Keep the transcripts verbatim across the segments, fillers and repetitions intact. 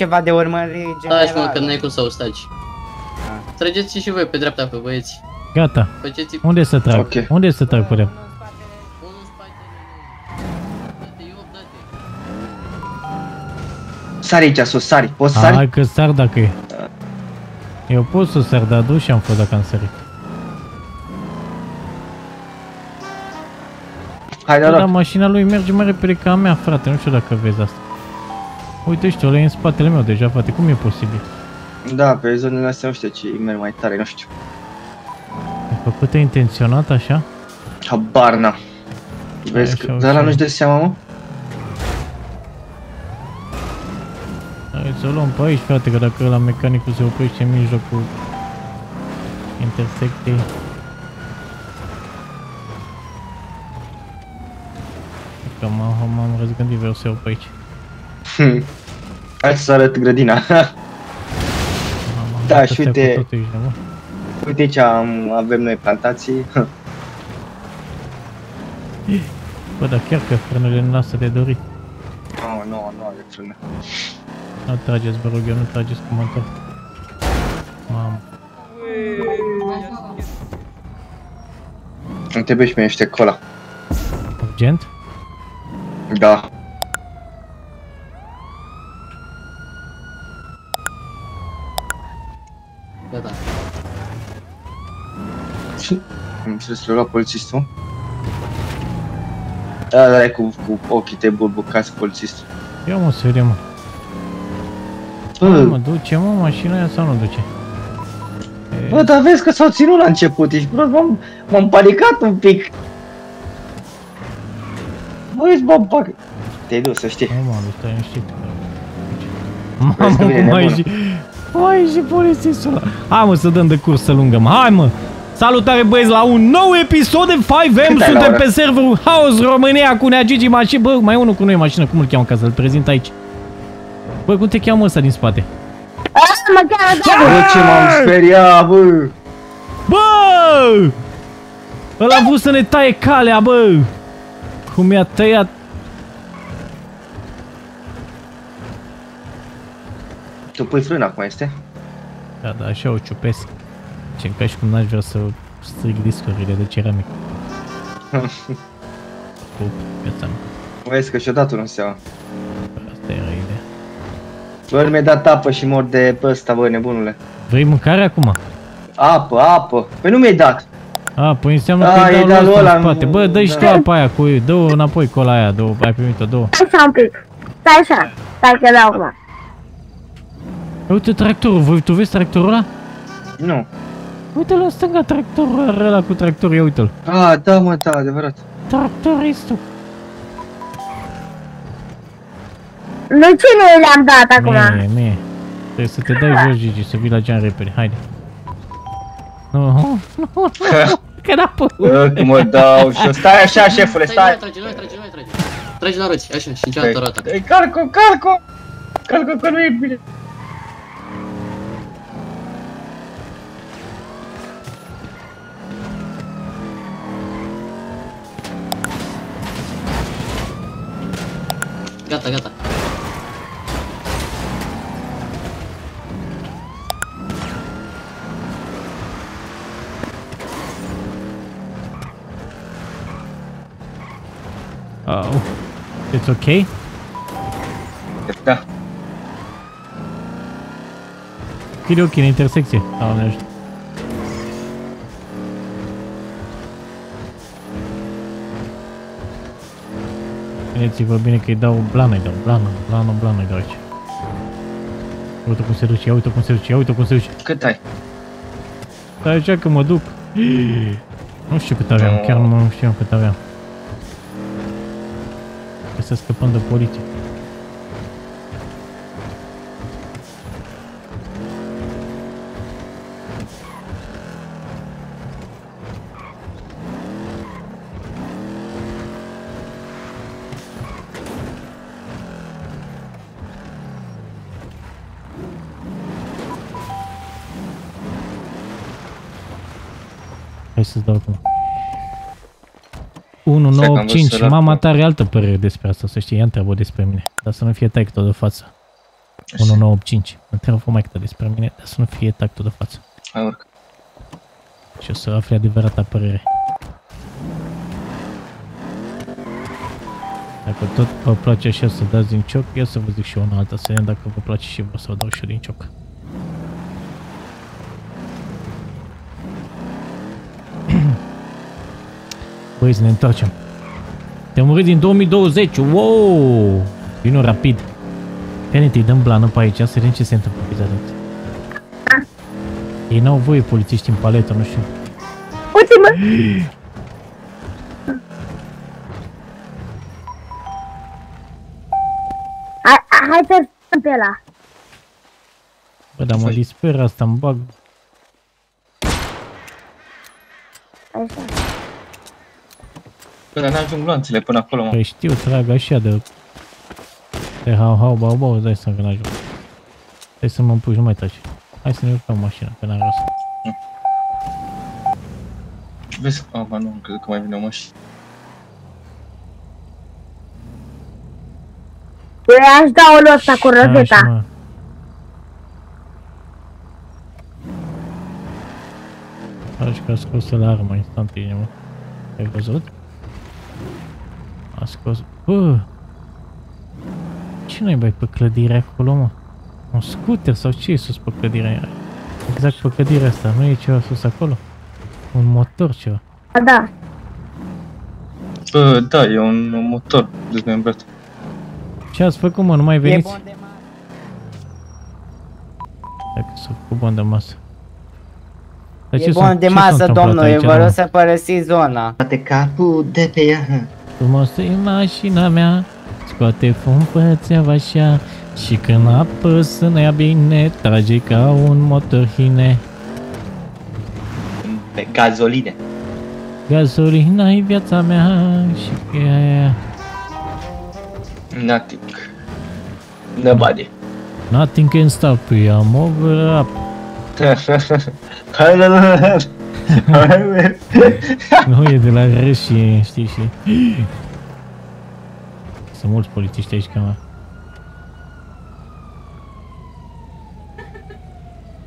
Ceva de urmări general. Stai mă, că n-ai cum să o staci. Trageți și voi pe dreapta, pe băieți. Gata. Faceți... Unde să trag? Okay. Unde să trag pe dreapta? Sari aici, sus, sari. Poți sari? Hai că sar dacă e. Eu pot să sar, dar duci am fost dacă am sărit. Hai, da, dar mașina lui merge mai repede ca a mea, frate. Nu știu dacă vezi asta. Uite, știu, ăla e în spatele meu deja, frate. Cum e posibil? Da, pe zonele astea nu știu ce merg mai tare, nu știu. E făcută intenționat așa? Habar n-am. Vezi că ăla nu-și dă seama, mă? Hai să o luăm pe aici, frate, că dacă ăla mecanicul se oprește în mijlocul intersecției. Că m-am răzgândit, vreau să iau pe aici. Hmm. Hai să arăt grădina. Da, și uite, uite aici am, avem noi plantații. Bă, dar chiar că frânele nu lasă de dorit. Nu, nu, nu are frâne. Nu trageți, vă rog eu, nu trageți cu motor. Mamă. Îmi trebuie și mie niște cola. Urgent? Da. Am înțeles, le-a luat polițistul. Da, da, e cu, cu ochii te bulbucați polițistul. Ia mă, să vedem, mă. Bă, mă, duce, mă, mașina aia sau nu duce? Bă, dar vezi că s-au ținut la început, ești prost, m-am panicat un pic. Bă, ești, bă, bă, te-ai dus, să știi. Mamă, stai, nu știu. Mamă, cum ai și... Ai și polițistul ăla. Hai, mă, să dăm de cursă lungă, mă, hai, mă! Salutare băieți la un nou episod de FIVEM, suntem pe serverul Haos România cu Nea Gigi Mașină. Bă, mai unul cu noi mașină, cum îl cheamă ca să-l prezint aici? Bă, cum te cheamă ăsta din spate? Bă, ce m-am speriat, bă! Bă! Ăla a vrut să ne taie calea, bă! Cum i-a tăiat... Tu pui frâna acum, este? Da, da, așa o ciupesc. Ce ca și cum n-aș vrea să strig discurile de ceramic. Pup, viața mea. Vezi că și-o dat unul în seama. Asta era ideea. Bă, mi-a dat apă și mor de ăsta, bă, nebunule. Vrei mâncare acum? Apă, apă. Păi nu mi-ai dat. A, păi înseamnă că i-ai dat lui ăla în spate. Bă, dă-i și tu apa aia cu... Dă-o înapoi cola aia, dă-o, ai primit-o, dă-o. Stai un pic. Stai așa, stai că dau acum. Uite tractorul, tu vezi tractorul ăla? Nu. Uite-l în stânga, tractorul ăla cu tractorul, ia uite-l. Ah, da mă, da, adevărat. Tractoristul. Nu cine le-am dat acum? Mie, mie. Trebuie să te dai jos, Gigi, să vii la geam repede, haide. Nu, nu, nu, că n-a păcut. Mă dau și stai așa, șefule, stai. Tragi, noi tragi, noi tragi. Tragi la roți, așa, și în cealaltă roată. Calcă, calcă, calcă că nu e bine. Gata, gata. Uh-oh. It's okay? Da. Chide ochii în intersecție. Doamne ajută. Țineți-vă bine că îi dau blană, îi dau blană, blană, blană, îi dau aici. Uite cum se duce, ia uite cum se duce, ia uite cum se duce. Cât ai? Stai aici că mă duc. Nu știu cât aveam, chiar nu mă știam cât aveam. Trebuie să scăpăm de poliție. Să-ți dau acum. unu nouă cinci, mama ta are altă părere despre asta, să știi, ea întreabă despre mine, dar să nu fie taică tot de față. unu virgulă nouăzeci și cinci. Mă întreabă mai câte despre mine, dar să nu fie tactul de față. Hai urcă. Și o să afli adevărata părere. Dacă tot vă place așa să dați din cioc, eu să vă zic și una alta, să vedem dacă vă place și vă să o dau și eu din cioc. Băi, să ne întoarcem. Te-am murit din două mii douăzeci, wow! Vino rapid. Fenete, îi dăm blană pe aici, să vedem ce se întâmplă cu atenție. Ei n-au voie polițiști în paletă, nu știu. Uite-mă! Hai să stăm pe ăla. Bă, dar mă disperă asta, îmi bag. Așa. Bă, dar n-ajung gloanțele până acolo, mă. Păi știu, trag așa de... De hau, hau, bau, bau, îți dai seama că n-ajung. Hai să mă împuși, nu mai taci. Hai să ne urcăm mașina, că n-am rost. Vezi? A, ba, nu, am crezut că mai vine o mașină. I-aș da o lua asta cu rozeta. Pare că a scos la arma instantineu, mă. Ai văzut? A scos... Bă! Ce nu-i bai pe clădirea acolo, mă? Un scooter sau ce e sus pe clădirea aia? Exact pe clădirea asta, nu e ceva sus acolo? Un motor ceva? A, da. Bă, da, e un motor dezmembrat. Ce ați făcut, mă? Nu mai veniți? E bon de masă. Dacă s-a făcut bon de masă. Dar e bon de masă, domnule, vă rog să părăsiți zona. Scoate capul de pe ea. Frumos e mașina mea, scoate fum pe țeavă așa. Și când apă să ne ia bine, trage ca un motorhine. Pe gazoline. Gazolina e viața mea și e aia. Nothing. Nobody. Nothing can stop you. I'm over up. Nu e de la Reșie, știi și... Sunt mulți polițiști aici, cam.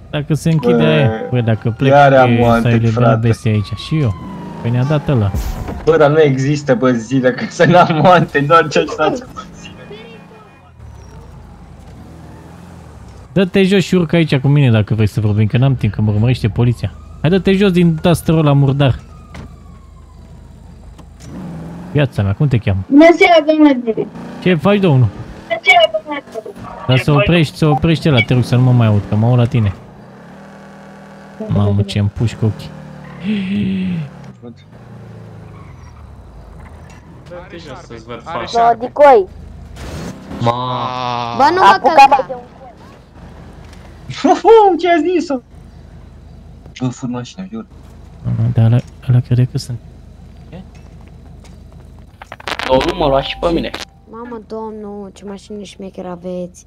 Dacă se închide aia, bă, dacă plec, s-a eliberat bestia aici. Și eu. Păi ne-a dat ăla. Bă, dar nu există, bă, zile, că să n-am moante, doar ce-ați dat. Dă-te jos și urcă aici cu mine dacă vrei să vorbim, că n-am timp, că mă urmărește poliția. Hai, dă-te jos din tasterul la murdar. Viața mea, cum te cheamă? Bună seara, domnule David. Ce faci, domnul? Bună seara, domnule David. Dar să oprești, să oprești ăla, te rog să nu mă mai aud, că mă aud la tine. Mamă, ce-mi puși cu ochii. Dă-te jos să-ți văd fața. Bă, dicoi. Maaaa. Bă, nu mă călca. Fuuu, ce-ai zis-o? Bă, fur mașina, jur. Dar ăla crede că sunt. Ce? Domnul mă lua și pe mine. Mamă, domnul, ce mașini șmecher aveți.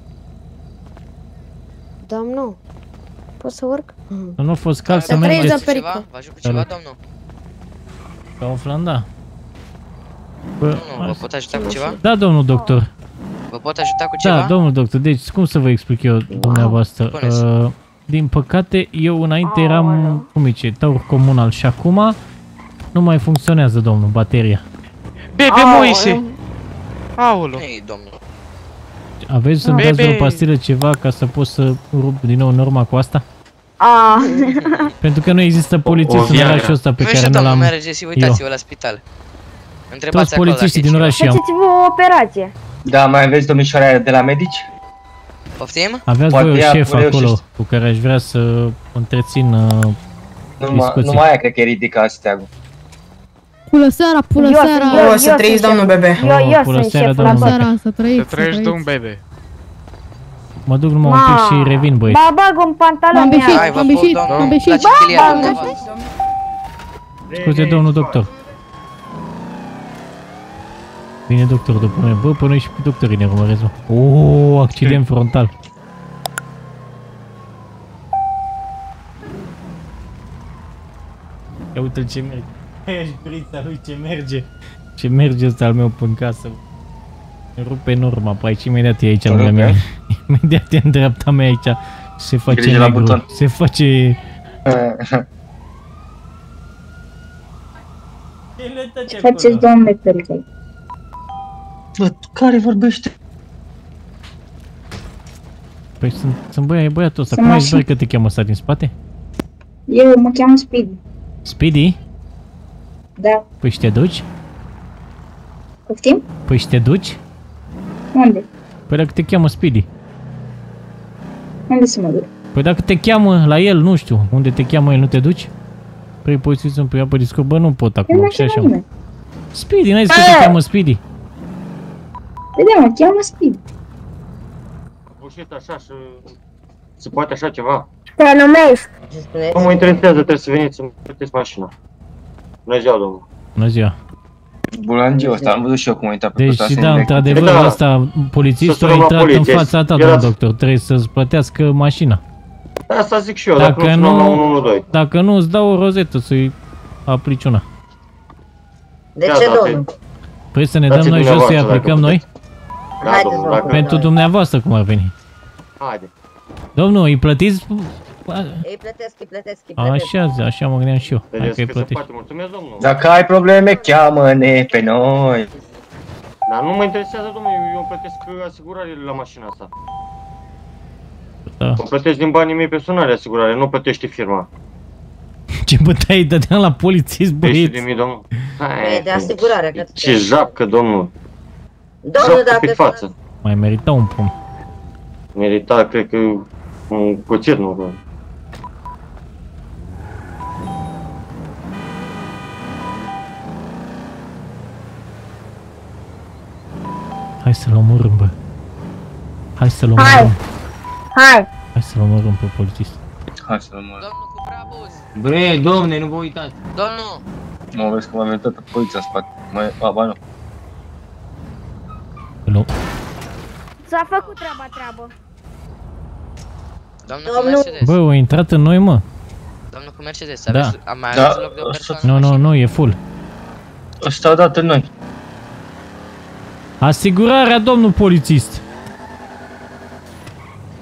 Domnul, pot să urc? Nu a fost cal să mergeți. Vă ajut cu ceva, domnul? Ca o flanda. Bă, vă pot ajuta cu ceva? Da, domnul doctor. Vă pot ajuta cu ceva? Da, domnul doctor, deci cum să vă explic eu, dumneavoastră? Uh, din păcate, eu înainte eram, cum zice, taur comunal și acum nu mai funcționează, domnul, bateria. Bebe moise! Aolo! Ei, domnul! Aveți să-mi dați vreo pastilă ceva ca să pot să rup din nou norma cu asta? Pentru că nu există poliție în orașul ăsta pe care nu l-am eu. Uitați-vă la spital. Toți polițiștii din oraș i-am. Faceți-vă o operație. Da, mai aveți domnișoara de la medici? Poftim? Aveați voi o șef acolo cu care aș vrea să întrețin discuții. Numai aia cred că e ridică steagul. Pulă seara, pulă seara. Să trăiți, domnul bebe. Pulă seara, să trăiți. Să trăiți, domnul bebe. Mă duc numai un pic și revin, băieți. Ba, bag un pantalon. M-am beșit, m-am beșit, m-am beșit. Scuze, domnul doctor. Vine doctor după noi. Bă, până și doctorii ne urmăresc, mă. Ooo, accident frontal. Ia uite-l ce merge. Aia și brița lui ce merge. Ce merge ăsta al meu până în casă. Îmi rupe norma pe aici, imediat e aici lumea mea. Imediat e în dreapta mea aici. Se face grijă negru. La buton. Se face... Ce faceți, doamne, Pericol? Bă, care vorbește? Păi sunt, sunt băia, e băiatul ăsta. Cum ai zis că te cheamă ăsta din spate? Eu mă cheamă Speedy. Speedy? Da. Păi și te duci? Poftim? Păi și te duci? Unde? Păi dacă te cheamă Speedy. Unde să mă duc? Păi dacă te cheamă la el, nu știu, unde te cheamă el, nu te duci? Păi poți să-mi pui apă de disco, bă, nu pot acum, și așa. Nume. Speedy, n-ai zis că te cheamă Speedy? Păi da, mă cheamă Speedy. Bușit așa și... se poate așa ceva? Te numesc. Nu mă interesează, trebuie să veniți să-mi plătesc mașina. Bună ziua, domnul. Bună ziua. Bulangiu ăsta, am văzut și eu cum a intrat pe toată. Deci da, într-adevăr, ăsta, polițistul a intrat în fața ta, domnul doctor, trebuie să-ți plătească mașina. Asta zic și eu, dacă nu, dacă nu îți dau o rozetă să-i aplici una. De ce, domnul? Păi să ne dăm noi jos să-i aplicăm noi? Pentru dumneavoastră cum ar veni. Haide. Domnul, îi plătiți? Ei plătesc, îi plătesc, îi plătesc. Așa, așa mă gândeam și eu. Dacă îi plătești. Dacă ai probleme, cheamă-ne pe noi. Dar nu mă interesează, domnule, eu îmi plătesc asigurările la mașina asta. Da. Îmi plătești din banii mei personali asigurare, nu plătești firma. Ce bătaie dădeam la polițist, băieți? treizeci de mii, domnul. E de asigurare, că ce japcă, domnul. Domnul, dacă... mai merita un pom. Merita, cred că... un cuțit, nu, bă. Hai să-l omorâm, bă. Hai să-l omorâm. Hai! Hai! Hai să-l omorâm pe polițist. Hai să-l omorâm. Domnul, cu prea abuz. Bre, domne, nu vă uitați. Domnul! Mă, vezi că m-am uitat pe poliția în spate. Mai, ba, ba, nu. Hello? S-a făcut treaba, treabă. Domnul, bă, o intrat în noi, mă. Domnul cu Mercedes, da. Aveți, am mai da. Aveți loc de o persoană. Nu, nu, nu, e full. Ăsta a dat în noi. Asigurarea, domnul polițist.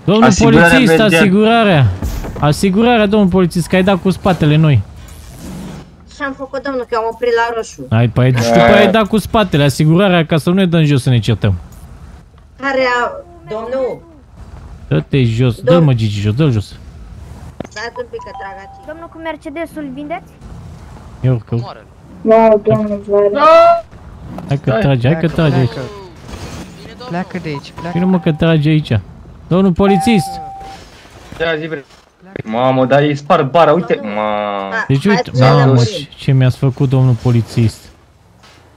Domnul asigurarea polițist, mergea. Asigurarea. Asigurarea, domnul polițist, că ai dat cu spatele noi. Ce-am făcut, domnul, că am oprit la roșu. Ai, păi, după ai dat cu spatele, asigurarea, ca să nu ne dăm jos să ne certăm. Care a... domnul... dă-te jos, dă-l mă Gigi jos, dă-l jos. Stați un pic că trag aici. Domnul cu Mercedesul vindeți? Eu că... wow, domnul, doamne. Hai că trage, hai că trage aici. Pleacă de aici, pleacă. Vine mă că trage aici. Domnul polițist! Da, zi bre. Mamă, dar îi spar bara, uite. Deci uite, mamă, ce mi-ați făcut, domnul polițist.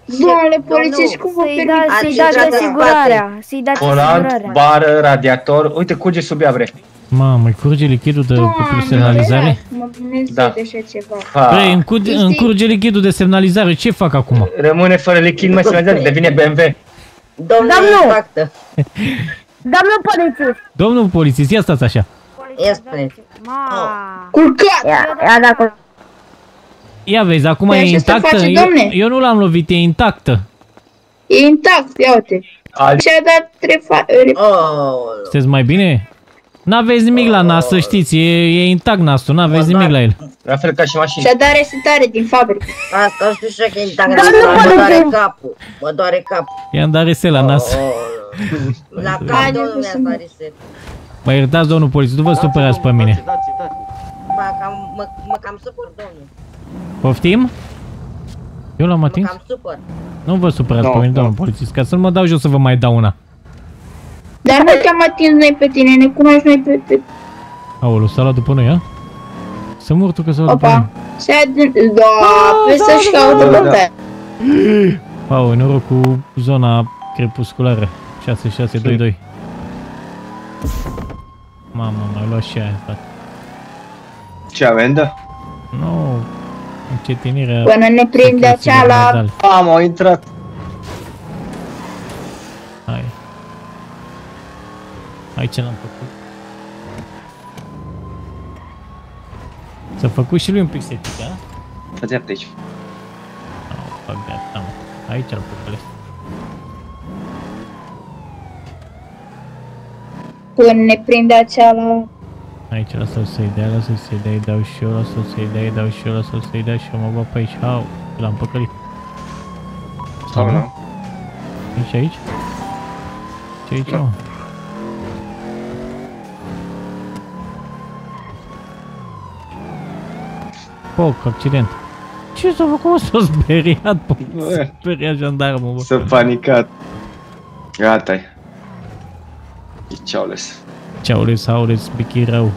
Domnule polițist, cum vă permiteți? Să-i dați asigurarea, să-i dați asigurarea. Bară, radiator, uite, curge sub ea, bre. Mamă, îi curge lichidul de semnalizare? Mă primesc de așa ceva. Bre, îmi curge lichidul de semnalizare, ce fac acum? Rămâne fără lichid, mai semnalizare, devine B M W. Domnul! Domnul polițist! Domnul polițist, ia stați așa. Ia stați. Culcat! Ia da, culcat. Ia vezi, acum e intactă, face, eu, eu nu l-am lovit, e intactă. E intact, ia uite. Și-a dat trefa... Sunteți mai bine? N-aveți nimic la nas, să știți, e, e intact nasul, n-aveți nimic la el. La fel ca și mașina. Și-a dat resetare din fabrică. Asta știu și că e intact, mă doare capul, mă doare capul. I-am dat reset la nas. La cap, domnul mi-a dat reset. Mă iertați, domnul polițist, nu vă supărați pe mine. Mă cam supăr, domnul. Poftim? Eu l-am atins? Nu vă supărați pe mine, domnul polițist, ca să nu mă dau jos să vă mai dau una. Dar nu te-am atins noi pe tine, ne cunoști noi pe tine. Aoleu, s-a luat după noi, a? Să mor tu că s-a luat după noi. Da, pe să-și caută bătea. Wow, noroc cu zona crepusculară. șase șase doi doi. Mamă, m-ai luat și aia, frate. Ce amendă? Nu... încetinirea... Până ne prinde acea la... Am, au intrat! Hai... hai ce n-am făcut? S-a făcut și lui un pic setica, a? Fă-ți iar de aici. Au, fac gata, mă. Aici îl păcălesc. până ne prinde aceala. Aici la sau să-i dea, la sau să-i dea, îi dau și eu, la sau să-i dea, îi dau și eu, la sau să-i dea și eu, mă bag pe aici, au, l-am păcălit. Sau nu? Ești aici? Ce aici, mă? Poc, accident. Ce s-a făcut? S-a speriat, bă. S-a speriat jandarmul, bă. S-a panicat. Gata-i. E ceaules. Ceaules, aules, bichii rău.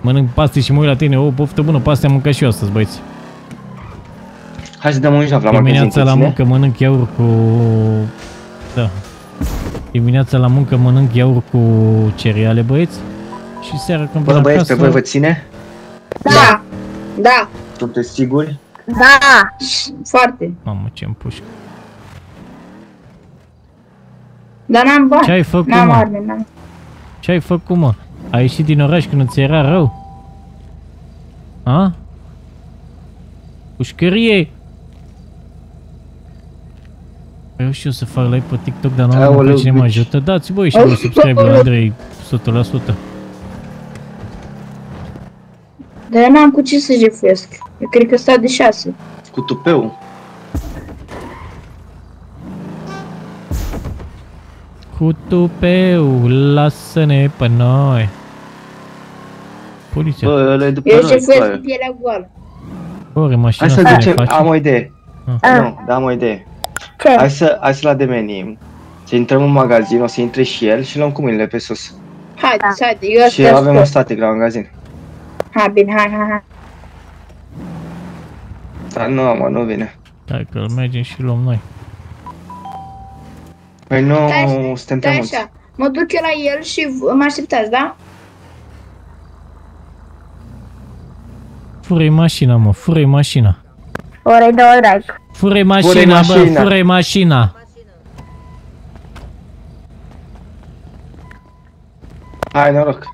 Mănânc paste și mă uit la tine. O, poftă bună, paste am mâncat și eu astăzi, băieți. Hai să dăm un joc la magazin. Dimineața la muncă mănânc iaurt cu... Da. Dimineața la muncă mănânc iaurt cu cereale, băieți. Și seara când vă acasă... Bă, băieți, pe voi vă ține? Da! Da! Sunteți siguri? Da! Foarte! Mamă, ce-mi pușcă! Dar n-am bani! Ce-ai făcut, mă? Ce-ai făcut, mă? Ai ieșit din oraș când ți era rău? A? Pușcărie! Eu știu să fac live pe TikTok, dar nu am pe cine mă ajută. Dați voi și un subscribe la Andrei, o sută la sută. Dar eu n-am cu ce să jefuiesc. Eu cred că sta de șase. Cu tupeu? Cu tupeu, lasă-ne pe noi. Poliția. Bă, ăla e după noi. Eu jefuiesc cu pielea goală. Ore, mașina asta ne face. Am o idee. Ah. Nu, dar am o idee. Ce? Hai să, hai să-l ademenim. Să intrăm în magazin, o să intre și el și luăm cu mâinile pe sus. Hai, hai, eu asta. Și avem o static la magazin. Hai, bine, hai, hai, hai. Dar nu, mă, nu vine. Hai că îl mergem și luăm noi. Păi nu, suntem prea mulți. Mă duc eu la el și mă așteptați, da? Fură-i mașina, mă, fură-i mașina. Ore-i două, drag. Fură-i mașina, bă, fură-i mașina. Hai, noroc.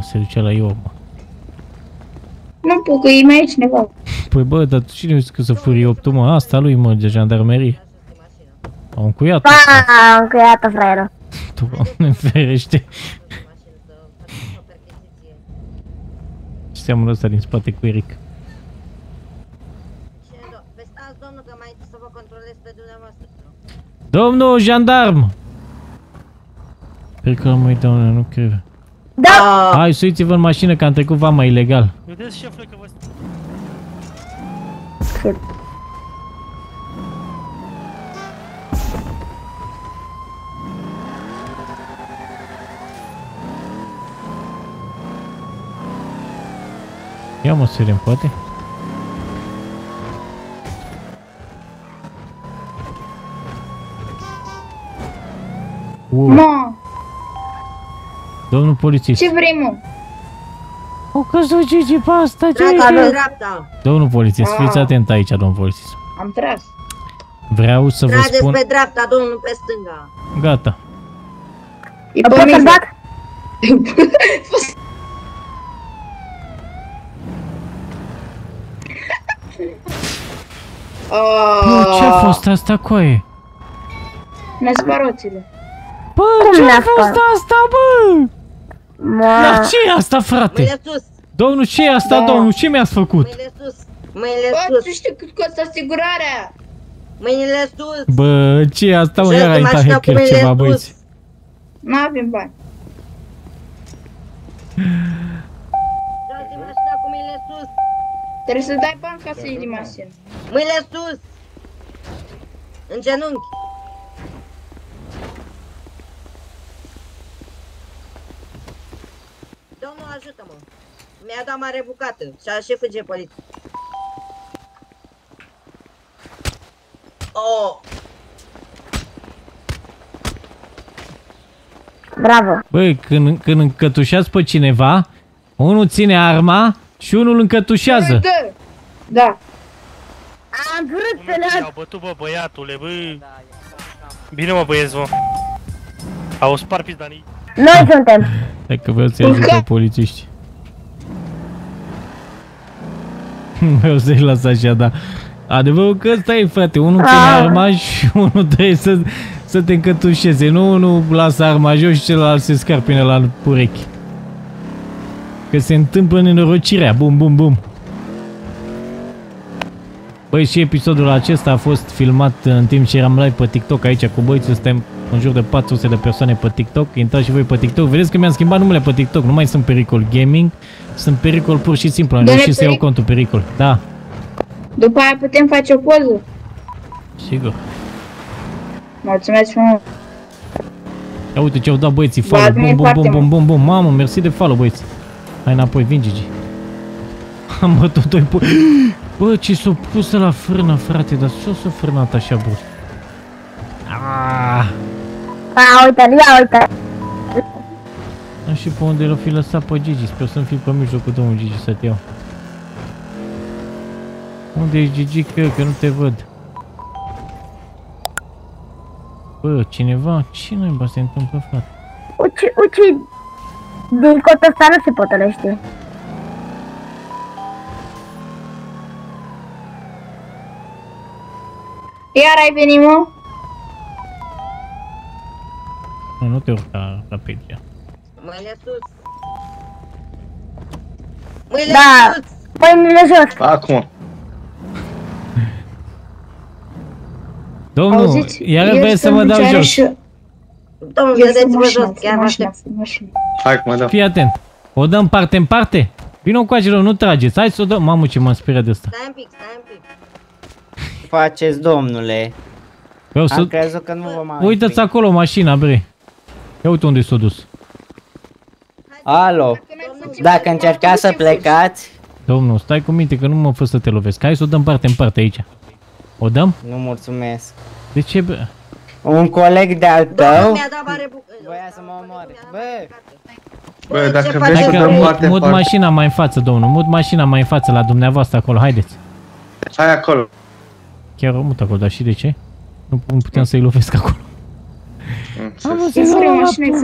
Se duce la eu, mă. Nu pot, că e mai aici cineva. Păi bă, dar cine zice că să furi opt, mă? Asta lui, mă, de jandarmerie. Au încuiat-o. Au încuiat-o, fraieră. Doamne ferește. Ce seamănă ăsta din spate cu Eric? Domnul jandarm! Cred că am uitat, nu cred. Da! Hai, suiți-vă în mașină, că am trecut vama ilegal. Vedeți, șefule, că vă stă. Ia mă, sirem, poate? Uuuu! Domnul polițist. Ce vrei, mă? O căzut Gigi pe asta, ce e? Domnul polițist, ah. Fiți atent aici, domnul polițist. Am tras. Vreau să Trageți vă spun... Trageți pe dreapta, domnul, pe stânga. Gata. E pe mine. Bă, ce-a fost asta, coaie? Nesparoțile. Bă, ce-a fost asta, bă? Dar ce e asta, frate? Domnul, ce e asta, domnul? Ce mi-ați făcut? Mâinile sus. Mâinile sus. Bă, tu știi cât costă asigurarea? Mâinile sus. Bă, ce e asta? Mă, era intra hacker ceva, băieți. N-avem bani. Dați-mi mașina cu mâinile sus. Trebuie să dai bani ca să iei din mașină. Mâinile sus. În genunchi. Domnul, ajută-mă! Mi-a dat mare bucată și a șeful de poliție. Oh! Bravo! Băi, când, când încătușați pe cineva, unul ține arma și unul încătușează. Da! Am vrut să le-am... I-au bătut, bă, băiatule, bă! Bine, mă, băieți, vă! Au spart pizdanii! Noi suntem! Dacă vreau să-i ajut pe polițiști. Vreau să-i las așa, dar... Adevărul că ăsta e, frate, unul ține arma și unul trebuie să să te încătușeze. Nu, nu lasă arma jos și celălalt se scarpine la urechi. Că se întâmplă nenorocirea. Bum, bum, bum. Băi, și episodul acesta a fost filmat în timp ce eram live pe TikTok aici cu băițul. Suntem în jur de patru sute de persoane pe TikTok. Intrați și voi pe TikTok. Vedeți că mi-am schimbat numele pe TikTok. Nu mai sunt Pericol Gaming. Sunt Pericol pur și simplu. Am reușit să iau contul Pericol. Da. După aia putem face o poză. Sigur. Mulțumesc frumos. Ia uite ce-au dat băieții. Follow. Bum, bum, bum, bum, bum, bum. Mamă, mersi de follow, băieți. Hai înapoi, vin Gigi. Am bătut doi po... Bă, ce s-o pusă la frână, frate, dar ce s-o frânat așa, bă? Aaaa! Ia uite-l, ia uite-l! Nu știu pe unde l-o fi lăsat pe Gigi, sper să-mi fi pe mijlocul domnul Gigi să te iau. Unde ești, Gigi, că, că nu te văd? Bă, cineva? Ce naiba se întâmplă, frate? Uci, uci! DIICOT ăsta nu se potolește. Iar ai venit, mă? Nu, nu te urca rapid, ia. Mâinile sus! Mâinile da. sus! Mâinile jos! Acum! Domnul, auziți? Iar vrei să mă dau jos! Și... Domnul, vedeți-mă jos, chiar mă aștept! Hai, cum mă dau! Fii atent! O dăm parte în parte? Vino cu acelor, nu trageți! Hai să o dăm! Mamă, ce m-a speriat de asta! Stai un pic, stai un pic! Faceți, domnule? Vreau să... Am crezut că nu vă mai... Uită-ți acolo mașina, bre. Ia uite unde s-a dus. Alo, dacă încercați să plecați... Domnul, stai cu minte că nu mă fă să te lovesc. Hai să o dăm parte în parte aici. O dăm? Nu, mulțumesc. De ce, bă? Un coleg de-al tău... Voia să mă omoare. Bă! Bă, dacă vrei să dăm parte în parte... Mut mașina mai în față, domnul. Mut mașina mai în față la dumneavoastră acolo. Haideți. Hai acolo. Chiar o mut acolo, dar și de ce? Nu puteam să-i lovesc acolo. Am văzut că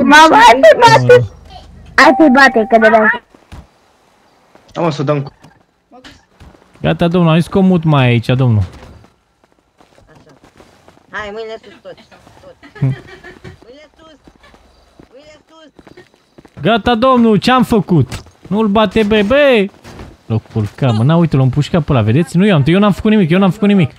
mama, hai să-i bate! Hai să-i bate, că de-am... Am o să dăm cu... Gata, domnul, am zis că o mut mai aici, domnul. Așa. Hai, mâinile sus toți, toți. Mâinile sus! Mâinile sus! Gata, domnul, ce-am făcut? Nu-l bate, bre, bre! L-o culca, mă, n-a, uite, l-o împușca pe ăla, vedeți? Nu, eu am, eu n-am făcut nimic, eu n-am făcut nimic.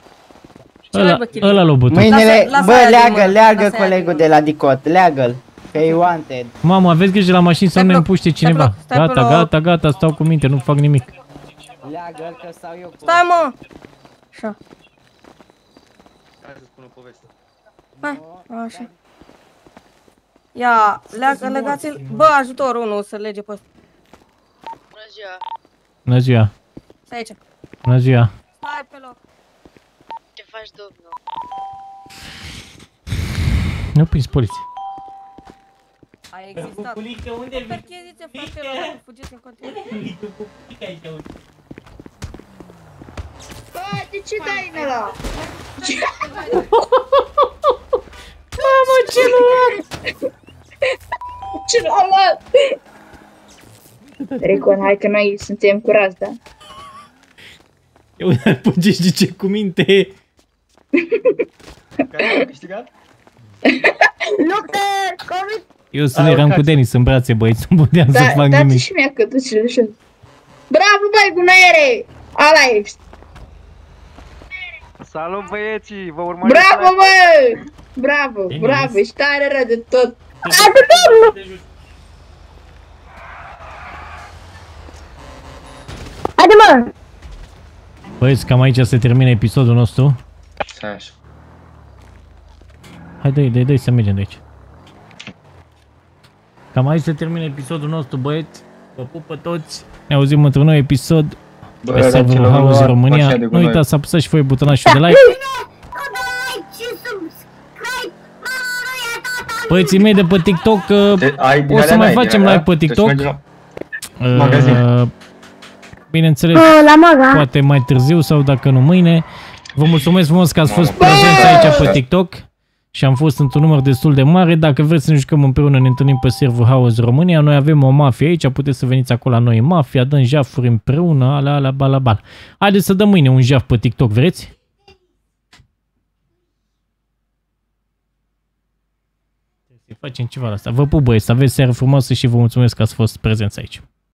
Ăla l-o bătut. Mâinile, bă, leagă, leagă colegul de la DIICOT, leagă-l, că e wanted. Mamă, aveți grijă la mașini să nu ne împuște cineva. Gata, gata, gata, stau cu minte, nu fac nimic. Leagă-l că stau eu cu... Stai, mă! Așa. Hai să spun o poveste. Hai, așa. Ia, leagă, legați-l, bă, ajutor unul să lege pe ăsta. Bună ziua. Bună ziua. Stai aici. Bună ziua. Stai pe loc. Ce faci, domnul? Nu prins poliție. Ai existat. Culică, unde vii? Percheziție, fratelor, fugiți în continuare. Culică, culică aici, uite. Bă, de ce dai în ăla? Mamă, ce nu am! Ce nu am luat! Recon, hai că noi suntem curați, da? Eu uite-l pe Gigi ce cu minte! Care a câștigat? Eu sunt eram cu Denis în brațe, băieți, nu puteam să fac nimic. Da, și mie că duci de jos. Bravo, băi, gunoiere! Ala ești! Salut, băieții, vă urmăriți! Bravo, bă! Bravo, bravo, ești tare rău de tot! Haide, mă! Băieți, cam aici se termină episodul nostru. Așa. Hai, dă-i, dă-i, dă-i să mergem de aici. Cam aici se termină episodul nostru, băieți. Vă pupă toți. Ne auzim într-un nou episod. Bă, pe serverul Haos România. Nu uitați să apăsați și voi butonașul de like. Băieții mei de pe TikTok, o să mai facem live pe TikTok. Bineînțeles, poate mai târziu sau dacă nu mâine. Vă mulțumesc frumos că ați fost prezenți aici pe TikTok și am fost într-un număr destul de mare. Dacă vreți să ne jucăm împreună, ne întâlnim pe serverul Haos România. Noi avem o mafie aici, puteți să veniți acolo la noi în mafia, dăm jafuri împreună, ala, ala, bala, bala. Haideți să dăm mâine un jaf pe TikTok, vreți? facem ceva la asta. Vă pup, băieți, să aveți seară frumoasă și vă mulțumesc că ați fost prezenți aici.